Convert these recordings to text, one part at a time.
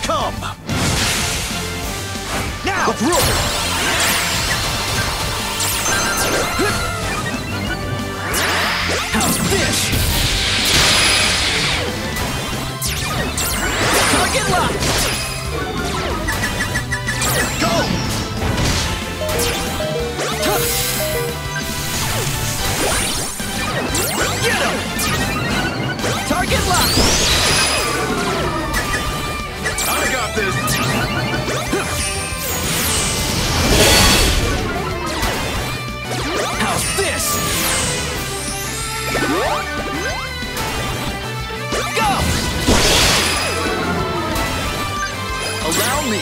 become! Now! How's this? Target locked! Go! Get him! Target locked! I got this! How's this? Go! Allow me!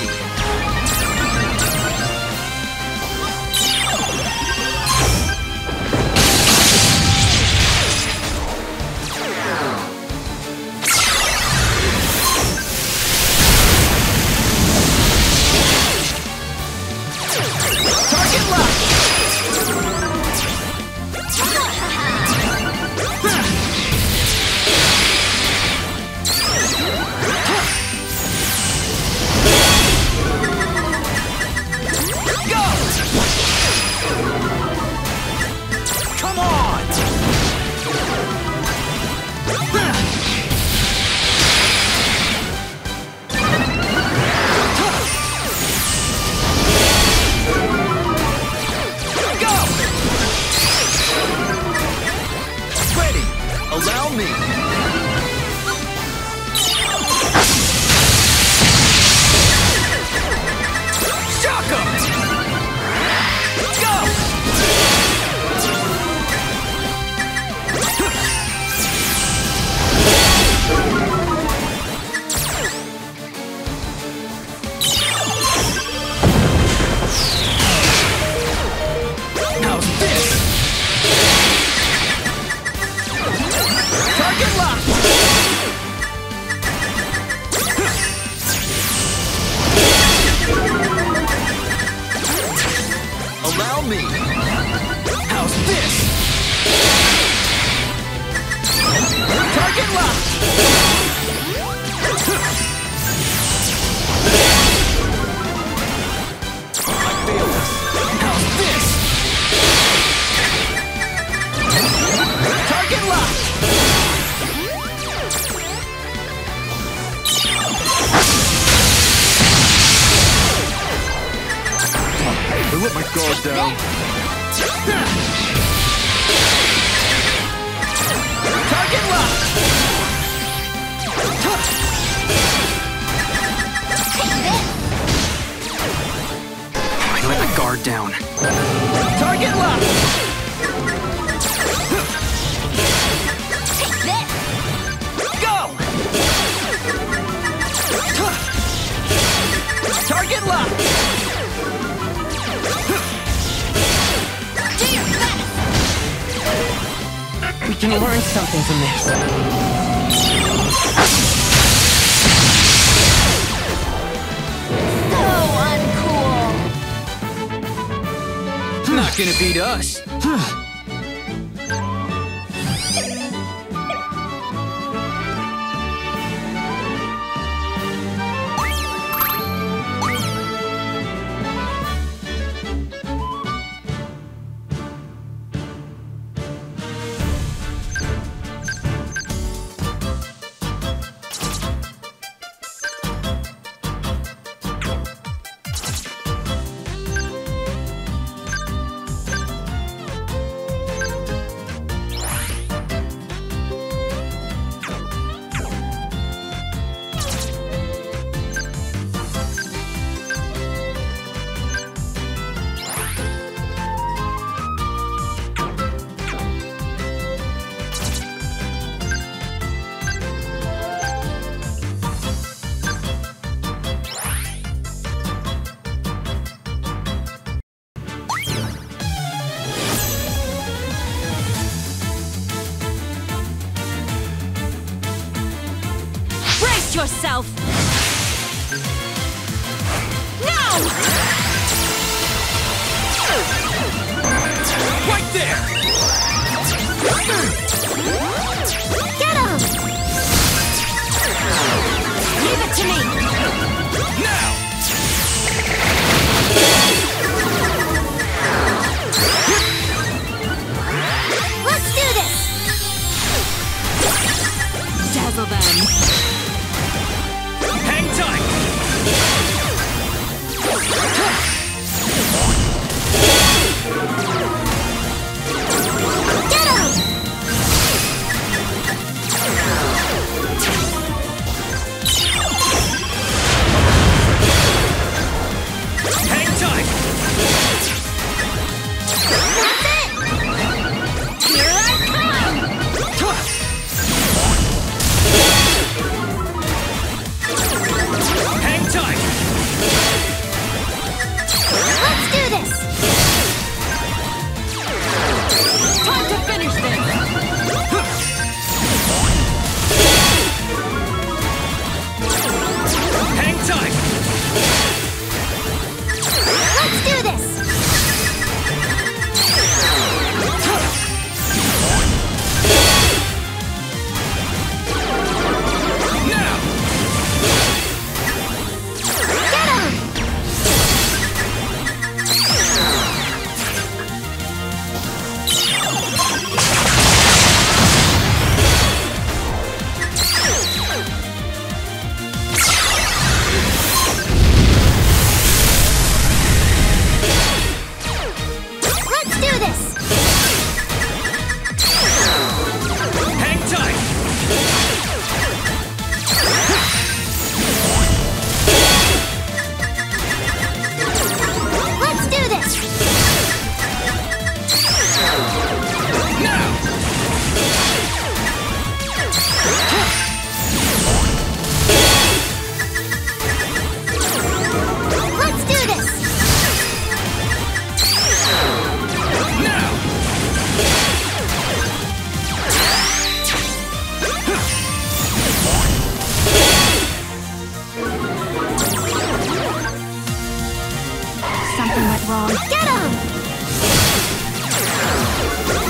something went wrong. Get him!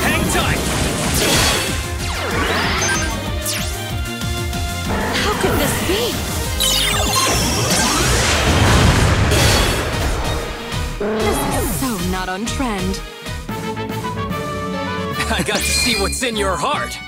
Hang tight! How could this be? This is so not on trend. I got to see what's in your heart.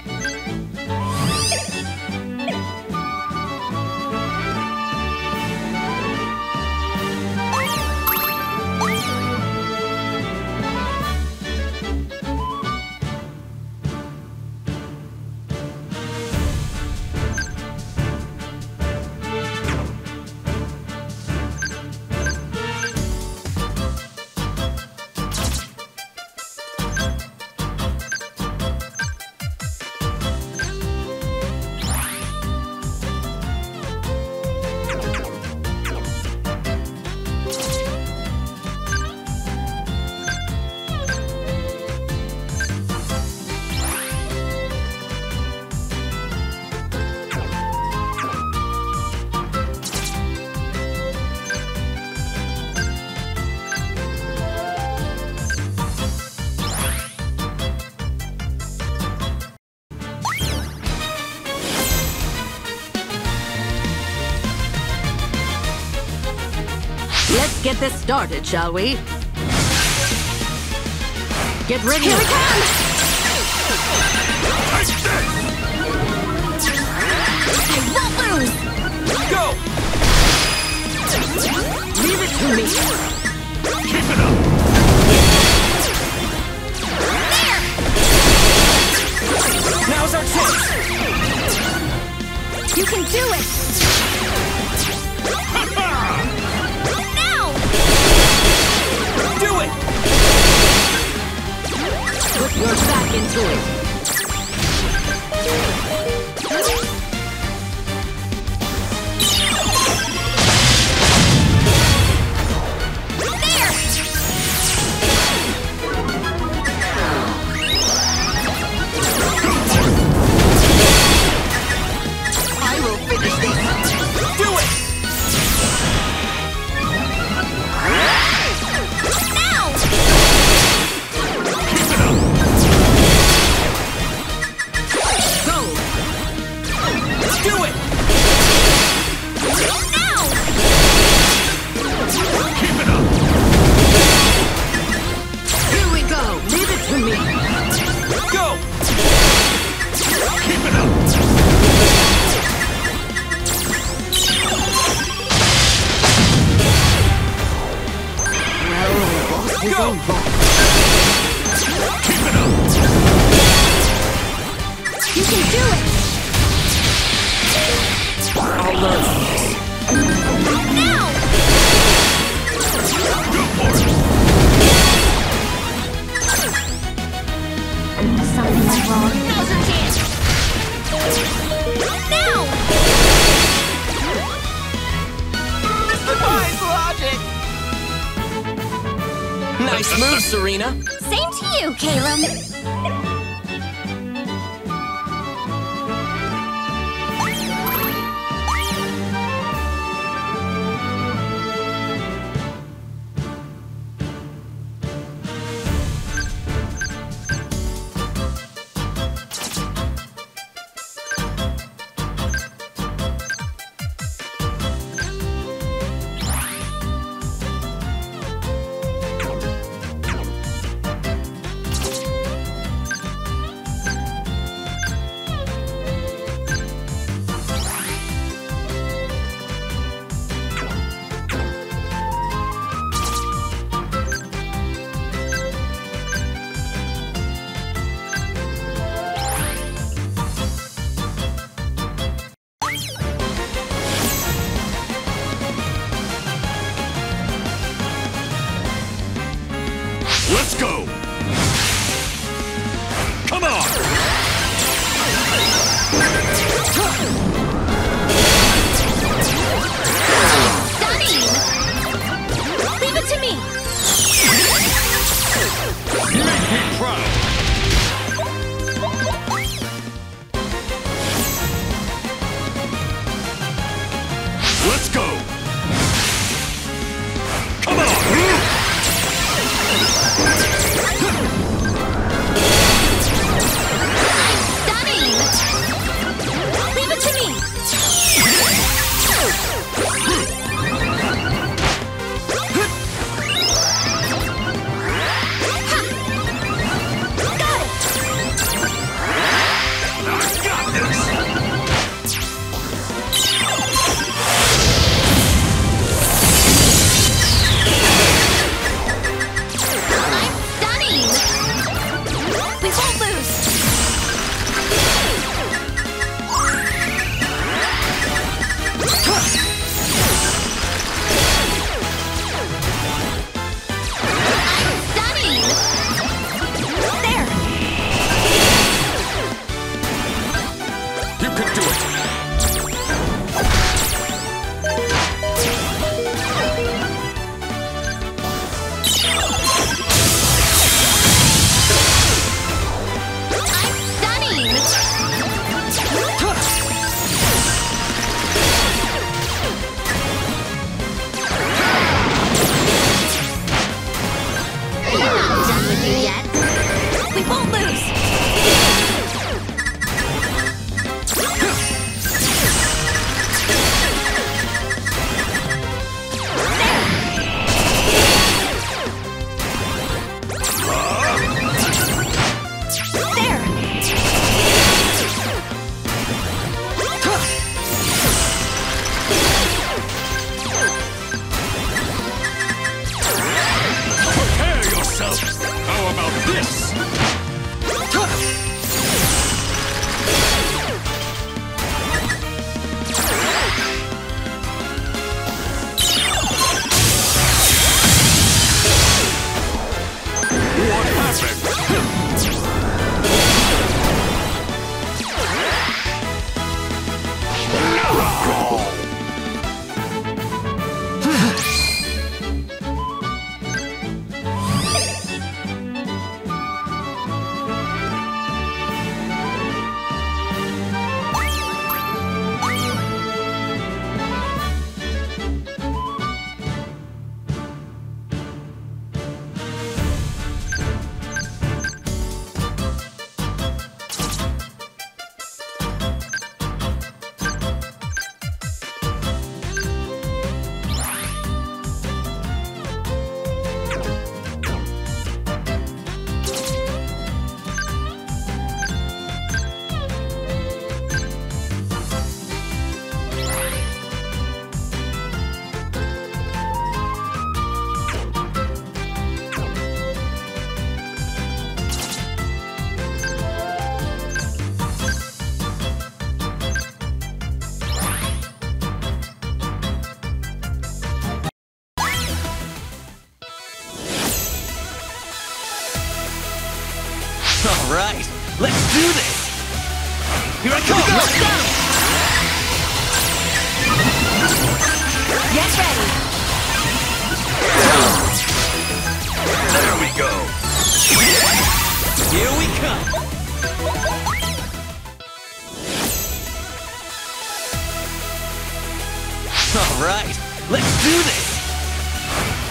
Let's get this started, shall we? Get ready! Here it comes! I won't lose! Go! Leave it to me! Keep it up! There! Now's our chance! You can do it! Put your back into it. There! I will finish this. Do it! Nice move, Serena. Same to you, Calem. Let's go! Come on! Stunning! Leave it to me! You make me proud! Let's go! Come on! you yet. We won't lose! There! Prepare yourself! How about this? Alright, let's do this! Here I come! Let's go! Get ready! There we go! Here we come! Alright, let's do this!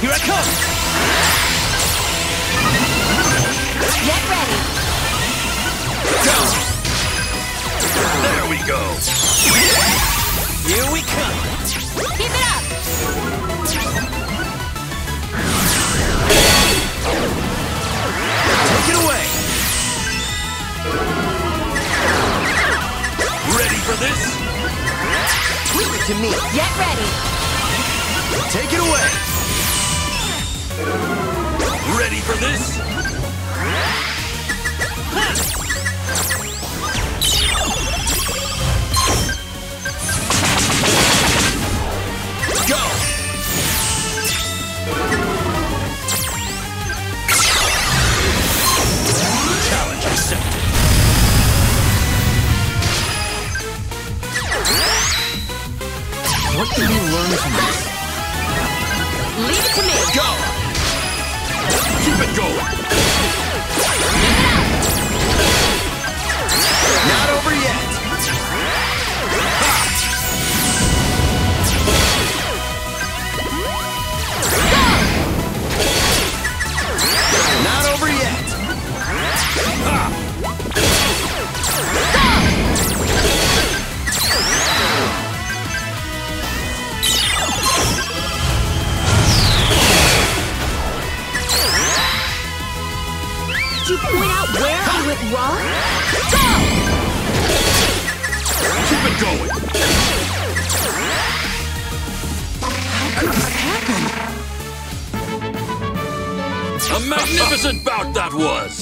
Here I come! Get ready! Down. There we go! Here we come! Keep it up! Take it away! Ready for this? Leave it to me! Get ready! Take it away! Ready for this? Ha! What can you learn from this? Leave it to me! Go! Keep it going! Not over yet! Go! Not over yet! Ha! Did you point out where I went wrong? Go! Keep it going! How could this happen? A magnificent bout that was!